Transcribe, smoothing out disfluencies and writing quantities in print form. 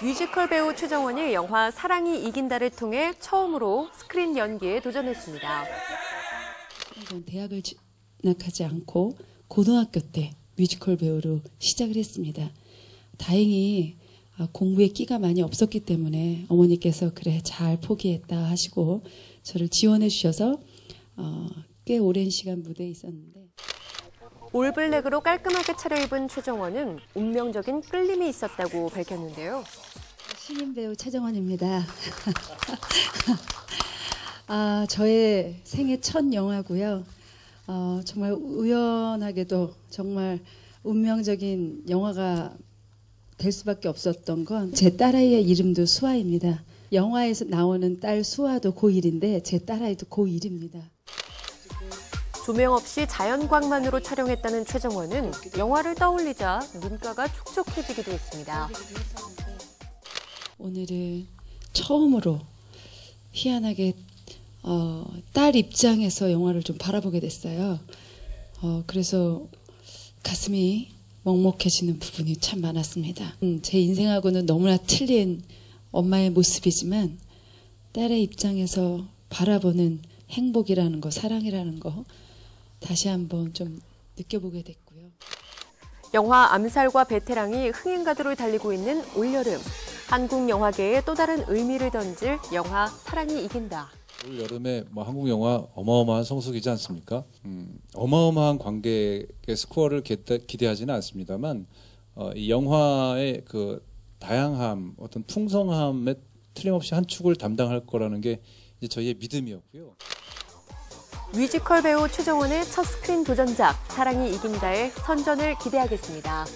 뮤지컬 배우 최정원이 영화 사랑이 이긴다를 통해 처음으로 스크린 연기에 도전했습니다. 대학을 진학하지 않고 고등학교 때 뮤지컬 배우로 시작을 했습니다. 다행히 공부에 끼가 많이 없었기 때문에 어머니께서 그래 잘 포기했다 하시고 저를 지원해 주셔서 꽤 오랜 시간 무대에 있었는데 올블랙으로 깔끔하게 차려입은 최정원은 운명적인 끌림이 있었다고 밝혔는데요. 신인 배우 최정원입니다. 저의 생애 첫 영화고요. 정말 우연하게도 정말 운명적인 영화가 될 수밖에 없었던 건 제 딸아이의 이름도 수아입니다. 영화에서 나오는 딸 수아도 고1인데 제 딸아이도 고1입니다. 조명 없이 자연광만으로 촬영했다는 최정원은 영화를 떠올리자 눈가가 촉촉해지기도 했습니다. 오늘은 처음으로 희한하게 딸 입장에서 영화를 좀 바라보게 됐어요. 그래서 가슴이 먹먹해지는 부분이 참 많았습니다. 제 인생하고는 너무나 틀린 엄마의 모습이지만 딸의 입장에서 바라보는 행복이라는 거, 사랑이라는 거 다시 한번 좀 느껴보게 됐고요. 영화 암살과 베테랑이 흥행가도를 달리고 있는 올여름. 한국 영화계에 또 다른 의미를 던질 영화 사랑이 이긴다. 올여름에 한국 영화 어마어마한 성숙이지 않습니까? 어마어마한 관객의 스코어를 기대하지는 않습니다만 이 영화의 그 다양함, 어떤 풍성함에 틀림없이 한 축을 담당할 거라는 게 이제 저희의 믿음이었고요. 뮤지컬 배우 최정원의 첫 스크린 도전작 사랑이 이긴다의 선전을 기대하겠습니다.